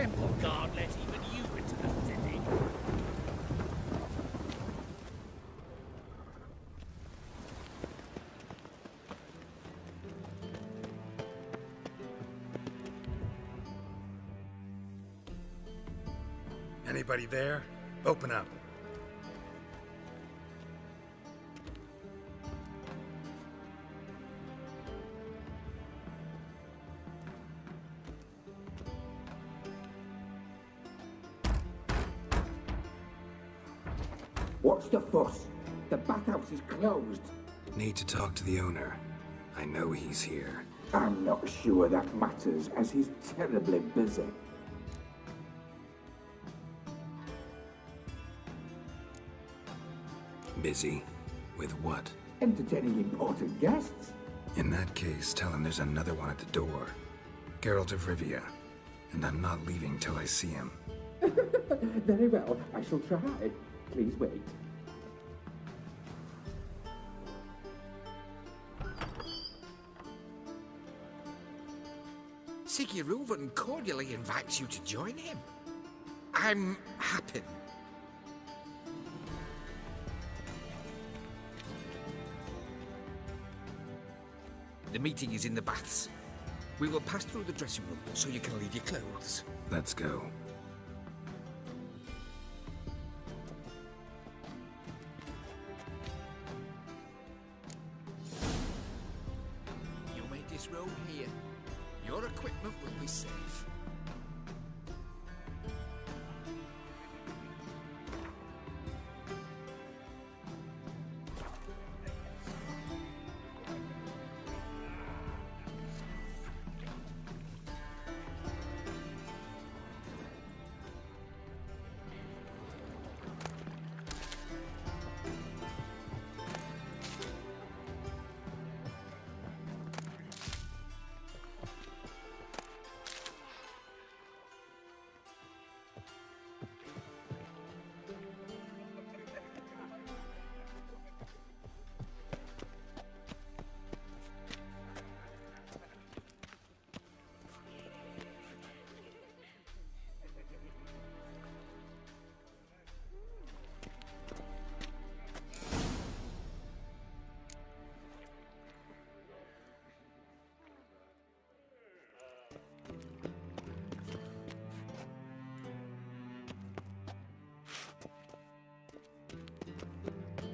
temple guard let even you into the city. Anybody there? Open up. What's the fuss? The bathhouse is closed. Need to talk to the owner. I know he's here. I'm not sure that matters, as he's terribly busy. Busy? With what? Entertaining important guests. In that case, tell him there's another one at the door. Geralt of Rivia. And I'm not leaving till I see him. Very well, I shall try. Please wait. Sigi Reuven cordially invites you to join him. I'm happy. The meeting is in the baths. We will pass through the dressing room so you can leave your clothes. Let's go.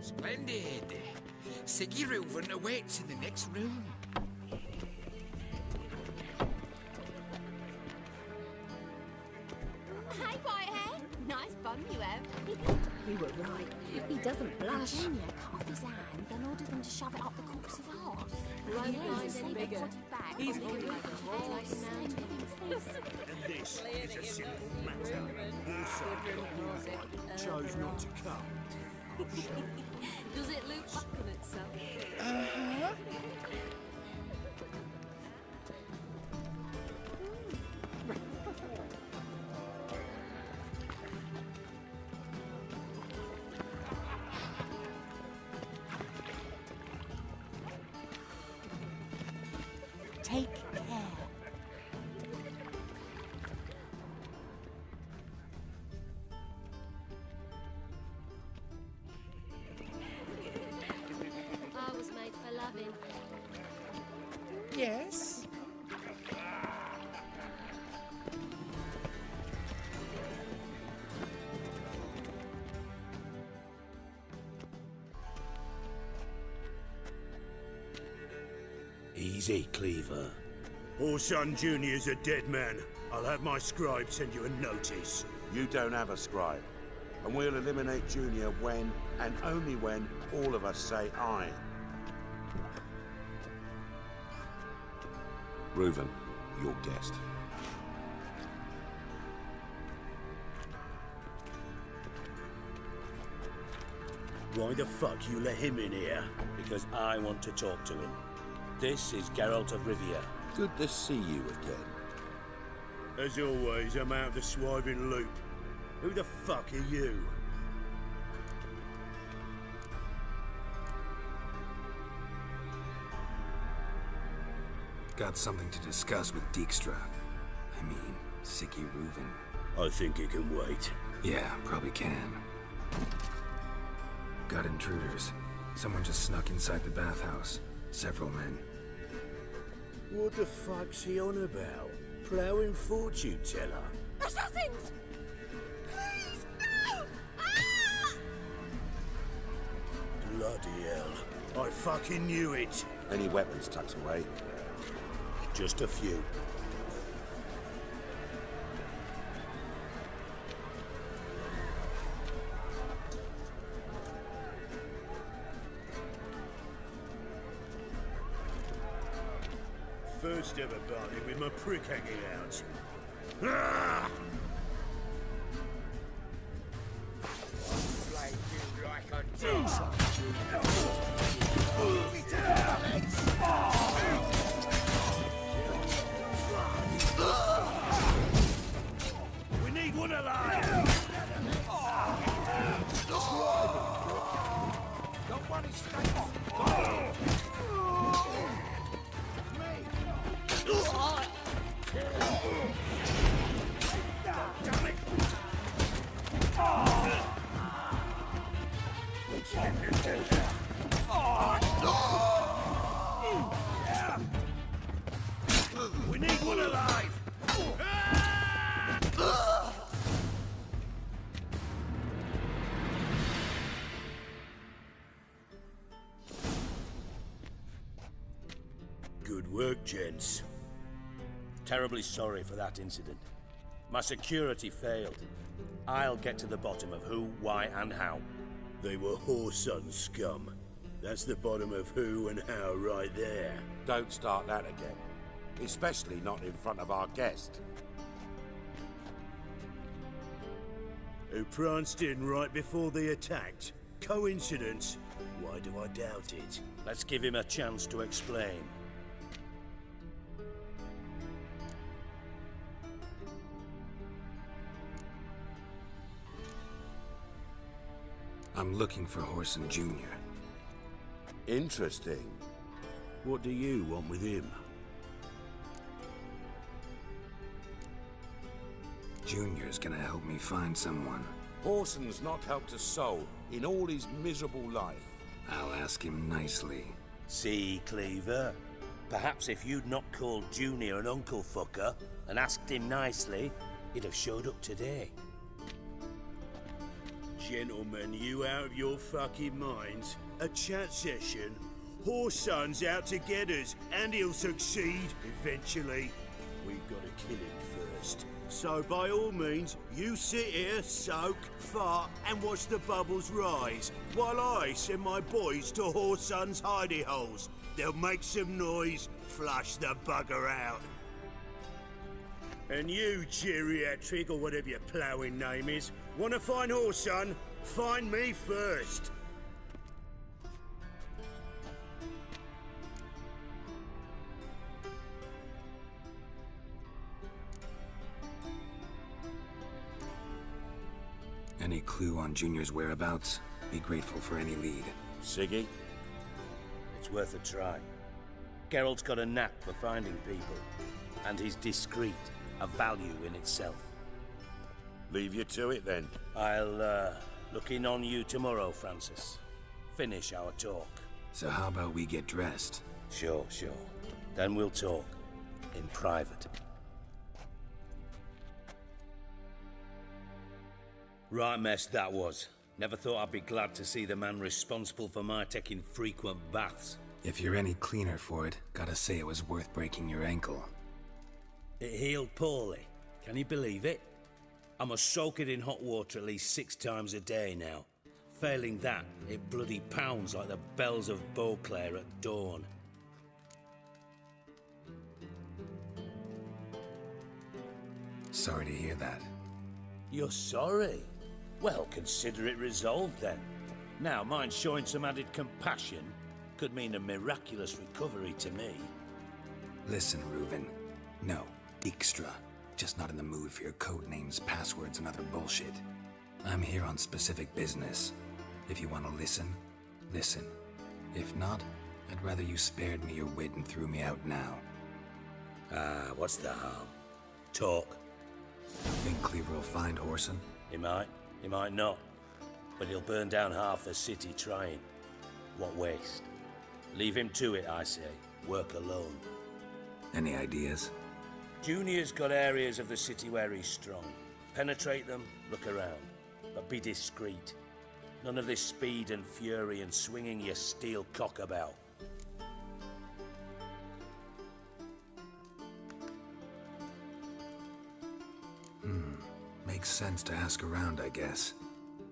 Splendid! Sigi Reuven awaits in the next room. Hi, Whitehead. Nice bum you have. You were right. He doesn't blush. Junior cut off his hand, then ordered them to shove it up the corpse's arse. Right, yeah, he's bigger. Big body back. He's more like a. And this is a simple matter. Also, God chose not to come. Does it loop back on itself? Uh-huh. Take care. Yes. Easy, Cleaver. Whoreson Junior's a dead man. I'll have my scribe send you a notice. You don't have a scribe. And we'll eliminate Junior when, and only when, all of us say aye. Reuven, your guest. Why the fuck you let him in here? Because I want to talk to him. This is Geralt of Rivia. Good to see you again. As always, I'm out of the swiving loop. Who the fuck are you? Got something to discuss with Dijkstra. I mean, Sigi Reuven. I think he can wait. Yeah, probably can. Got intruders. Someone just snuck inside the bathhouse. Several men. What the fuck's he on about? Plowing fortune teller? Assassins! Please, no! Ah! Bloody hell. I fucking knew it. Any weapons tucked away? Just a few. First ever party with my prick hanging out. Ah! We need one alive! Don't worry, stay off! We need one alive! Good work, gents. Terribly sorry for that incident. My security failed. I'll get to the bottom of who, why, and how. They were Whoreson scum. That's the bottom of who and how right there. Don't start that again. Especially not in front of our guest. Who pranced in right before they attacked. Coincidence? Why do I doubt it? Let's give him a chance to explain. I'm looking for Whoreson Junior. Interesting. What do you want with him? Junior's gonna help me find someone. Whoreson's not helped a soul in all his miserable life. I'll ask him nicely. See, Cleaver? Perhaps if you'd not called Junior an uncle fucker and asked him nicely, he'd have showed up today. Gentlemen, you out of your fucking minds? A chat session? Whoreson's out to get us, and he'll succeed eventually. We've got to kill him first. So by all means, you sit here, soak, fart, and watch the bubbles rise, while I send my boys to Whoreson's hidey holes. They'll make some noise, flush the bugger out. And you, geriatric, or whatever your ploughing name is, want to find Whoreson? Find me first. Any clue on Junior's whereabouts? Be grateful for any lead. Siggy? It's worth a try. Geralt's got a knack for finding people, and he's discreet, a value in itself. Leave you to it, then. I'll, look in on you tomorrow, Francis. Finish our talk. So how about we get dressed? Sure, sure. Then we'll talk. In private. Right mess that was. Never thought I'd be glad to see the man responsible for my taking frequent baths. If you're any cleaner for it, gotta say it was worth breaking your ankle. It healed poorly. Can you believe it? I must soak it in hot water at least 6 times a day now. Failing that, it bloody pounds like the bells of Beauclair at dawn. Sorry to hear that. You're sorry? Well, consider it resolved then. Now, mind showing some added compassion could mean a miraculous recovery to me. Listen, Reuven. No, Dijkstra. Just not in the mood for your code names, passwords, and other bullshit. I'm here on specific business. If you want to listen, listen. If not, I'd rather you spared me your wit and threw me out now. Ah, what's the harm? Talk. think Cleaver will find Whoreson? He might not. But he'll burn down half the city trying. What waste. Leave him to it, I say. Work alone. Any ideas? Junior's got areas of the city where he's strong. Penetrate them, look around. But be discreet. None of this speed and fury and swinging your steel cock about. Makes sense to ask around, I guess.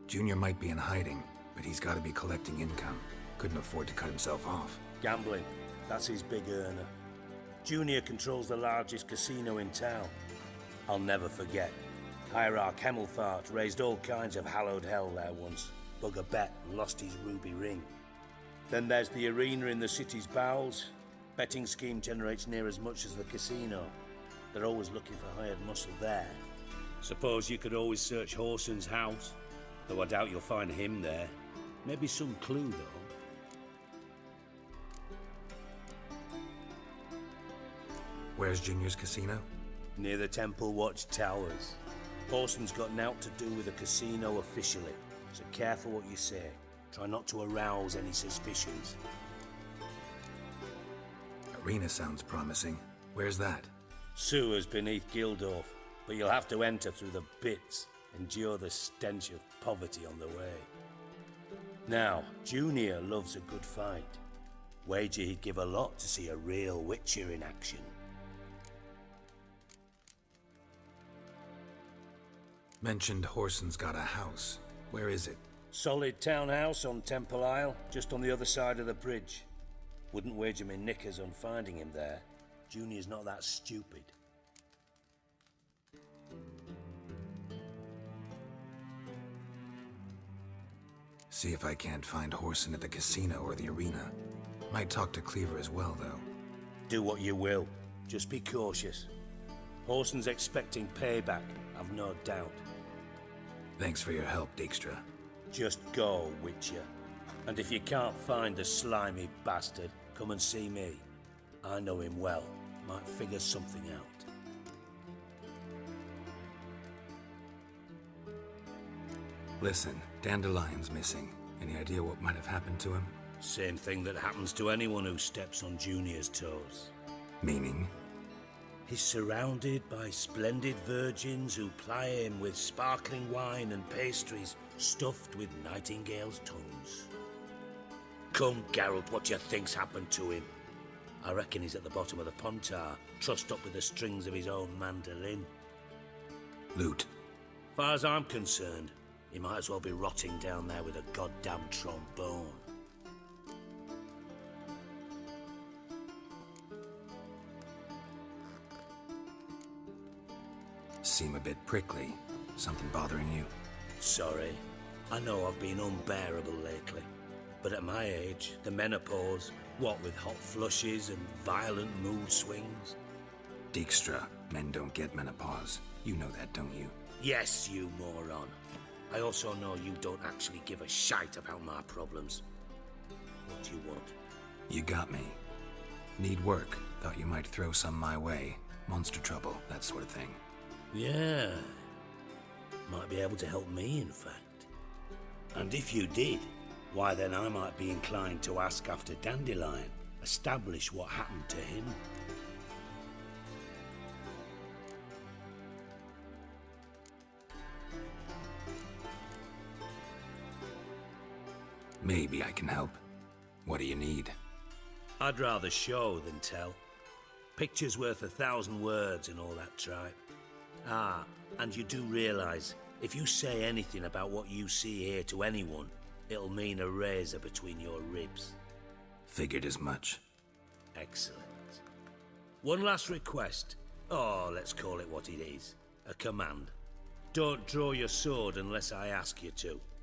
Junior might be in hiding, but he's got to be collecting income. Couldn't afford to cut himself off. Gambling. That's his big earner. Junior controls the largest casino in town. I'll never forget. Hierarch Hemelfart raised all kinds of hallowed hell there once. Bugger bet and lost his ruby ring. Then there's the arena in the city's bowels. Betting scheme generates near as much as the casino. They're always looking for hired muscle there. Suppose you could always search Whoreson's house. Though I doubt you'll find him there. Maybe some clue, though. Where's Junior's casino? Near the Temple Watch Towers. Whoreson's got naught to do with the casino officially, so careful what you say. Try not to arouse any suspicions. Arena sounds promising. Where's that? Sewers beneath Gildorf, but you'll have to enter through the pits, endure the stench of poverty on the way. Now, Junior loves a good fight. Wager he'd give a lot to see a real witcher in action. Mentioned Whoreson's got a house. Where is it? Solid townhouse on Temple Isle, just on the other side of the bridge. Wouldn't wager me knickers on finding him there. Junior's not that stupid. See if I can't find Whoreson at the casino or the arena. Might talk to Cleaver as well, though. Do what you will. Just be cautious. Whoreson's expecting payback, I've no doubt. Thanks for your help, Dijkstra. Just go, Witcher. And if you can't find the slimy bastard, come and see me. I know him well. Might figure something out. Listen, Dandelion's missing. Any idea what might have happened to him? Same thing that happens to anyone who steps on Junior's toes. Meaning? He's surrounded by splendid virgins who ply him with sparkling wine and pastries stuffed with nightingales' tongues. Come, Geralt, what you think's happened to him? I reckon he's at the bottom of the Pontar, trussed up with the strings of his own mandolin. Loot. Far as I'm concerned, he might as well be rotting down there with a goddamn trombone. Seem a bit prickly. Something bothering you? Sorry. I know I've been unbearable lately. But at my age, the menopause, what with hot flushes and violent mood swings? Dijkstra, men don't get menopause. You know that, don't you? Yes, you moron. I also know you don't actually give a shite about my problems. What do you want? You got me. Need work. Thought you might throw some my way. Monster trouble, that sort of thing. Yeah. Might be able to help me, in fact. And if you did, why then I might be inclined to ask after Dandelion, establish what happened to him. Maybe I can help. What do you need? I'd rather show than tell. Picture's worth 1,000 words and all that tripe. Ah, and you do realize, if you say anything about what you see here to anyone, it'll mean a razor between your ribs. Figured as much. Excellent. One last request. Oh, let's call it what it is. A command. Don't draw your sword unless I ask you to.